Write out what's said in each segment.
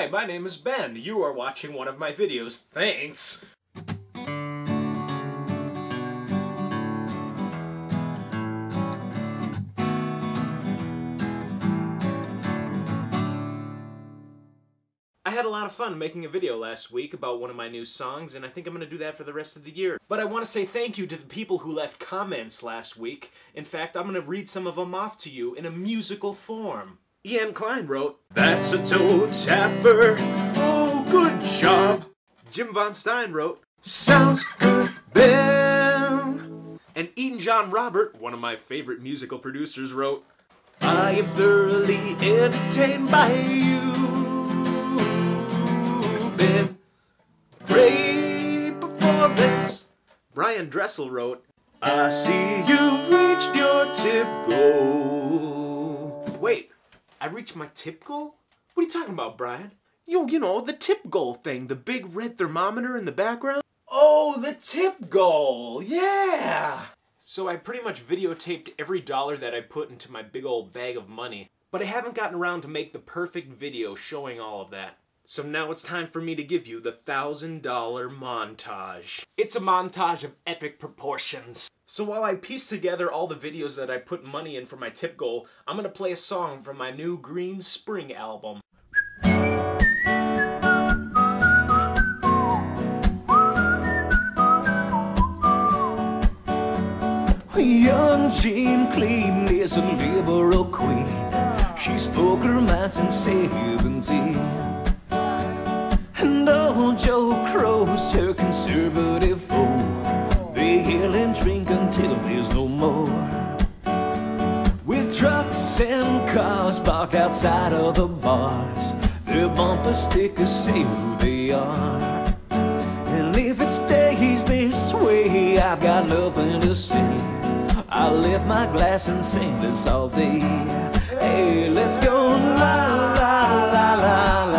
Hi, my name is Ben. You are watching one of my videos. Thanks! I had a lot of fun making a video last week about one of my new songs, and I think I'm gonna do that for the rest of the year. But I want to say thank you to the people who left comments last week. In fact, I'm gonna read some of them off to you in a musical form. Ian Klein wrote, "That's a toe tapper, oh good job." Jim Von Stein wrote, "Sounds good, Ben." And Ian John Robert, one of my favorite musical producers, wrote, "I am thoroughly entertained by you. Great performance." Brian Dressel wrote, "I see you've reached your tip goal." Wait, I reached my tip goal? What are you talking about, Brian? You know, the tip goal thing, the big red thermometer in the background? Oh, the tip goal, yeah! So I pretty much videotaped every dollar that I put into my big old bag of money, but I haven't gotten around to make the perfect video showing all of that. So now it's time for me to give you the $1,000 montage. It's a montage of epic proportions. So while I piece together all the videos that I put money in for my tip goal, I'm gonna play a song from my new Green Spring album. Young Jean Clean is a liberal queen. She spoke her mind since 17. Joe Crow's her conservative foe. They yell and drink until there's no more. With trucks and cars parked outside of the bars, their bumper stickers say who they are. And if it stays this way, I've got nothing to say. I lift my glass and sing this all day. Hey, let's go la la la la la la.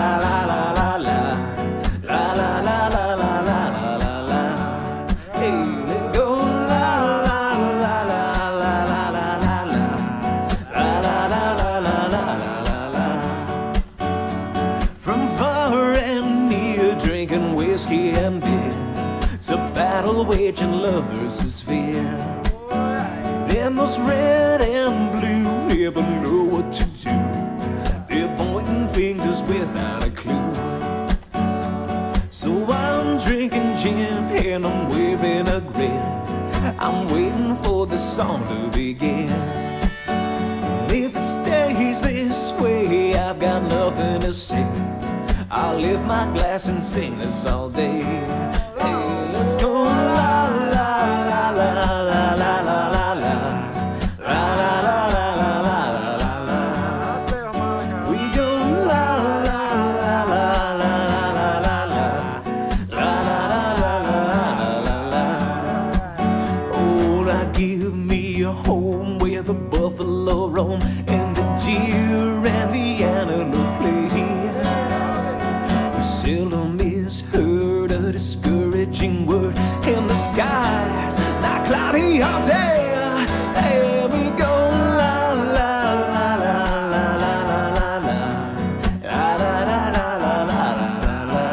It's a battle waging love versus fear. Then those red and blue never know what to do. They're pointing fingers without a clue. So I'm drinking gin and I'm waving a grin. I'm waiting for the song to begin. And if it stays this way, I've got nothing to say. I'll lift my glass and sing this all day. Hey, let's go la la la la la la la la la la la la la la. We go la la la la la la la la la la la. Oh, now give me a home where the buffalo roam and the deer and the antelope play. Seldom is heard a discouraging word, and the sky's not cloudy all day. There we go, la la la la la la la la la la la la la la.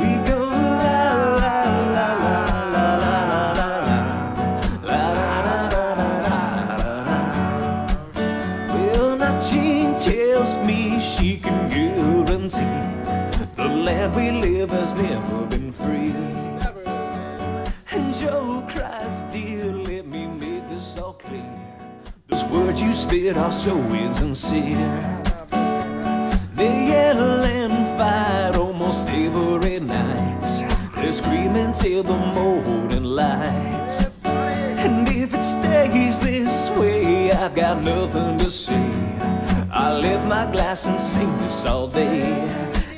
We go la la la la la la la la la. Well, now Jean tells me she can guarantee the land we live has never been free. And Joe cries, "Dear, let me make this all clear. Those words you spit are so insincere." They yell and fight almost every night. They're screaming till the morning lights. And if it stays this way, I've got nothing to say. I'll lift my glass and sing this all day.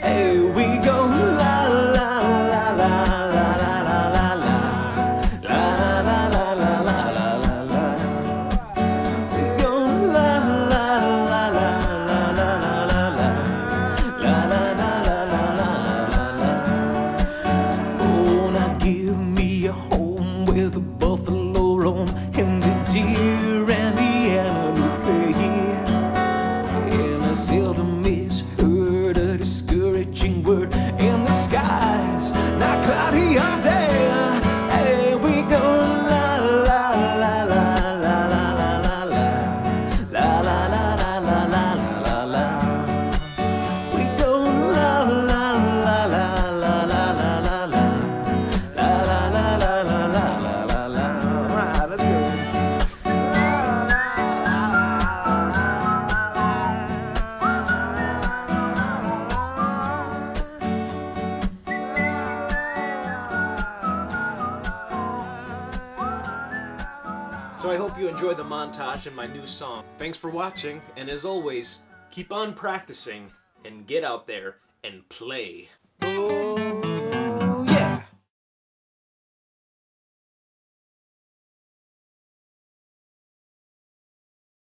Here we go, la la la la la la la la la la la la la la la. We go la la la la la la la la la la la la. Oh, now give me a home where the buffalo roam and the deer and the antelope play. And I seldom misheard a enjoy the montage and my new song. Thanks for watching, and as always, keep on practicing and get out there and play.